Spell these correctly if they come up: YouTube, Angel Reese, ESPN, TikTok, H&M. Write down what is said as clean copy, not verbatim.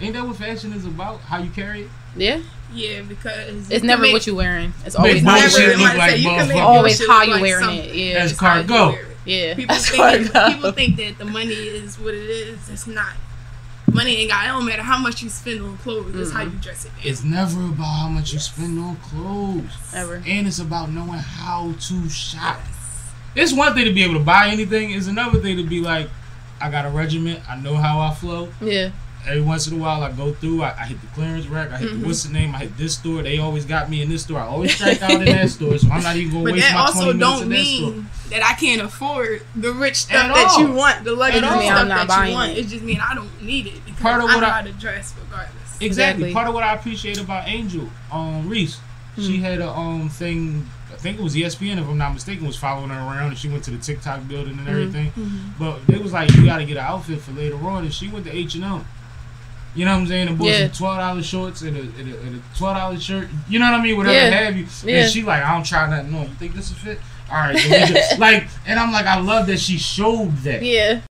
Ain't that what fashion is about? How you carry it? Yeah. Yeah, because it's never what you're wearing. It's always how you're wearing it. Yeah, that's cargo. Yeah, people think that the money is what it is. It's not. Money ain't got. It don't matter how much you spend on clothes. It's how you dress it. It's never about how much you spend on clothes. Ever. And it's about knowing how to shop. It's one thing to be able to buy anything. It's another thing to be like, I got a regiment. I know how I flow. Yeah. Every once in a while, I go through. I hit the clearance rack. I hit the what's the name. I hit this store. They always got me in this store. I always strike out in that store. So I'm not even going to waste my 20 minutes in that store. But that also don't mean that I can't afford the rich stuff that you want. The luxury stuff that you want. It just means I don't need it because I know how to dress regardless. Exactly. Part of what I appreciate about Angel Reese, she had a thing. I think it was ESPN, if I'm not mistaken, was following her around, and she went to the TikTok building and everything. But it was like, you got to get an outfit for later on, and she went to H&M. You know what I'm saying? The boys in $12 shorts and a $12 shirt. You know what I mean? Whatever have you. Yeah. And she like, I don't try nothing on. You think this will fit? All right. So like, and I'm like, I love that she showed that. Yeah.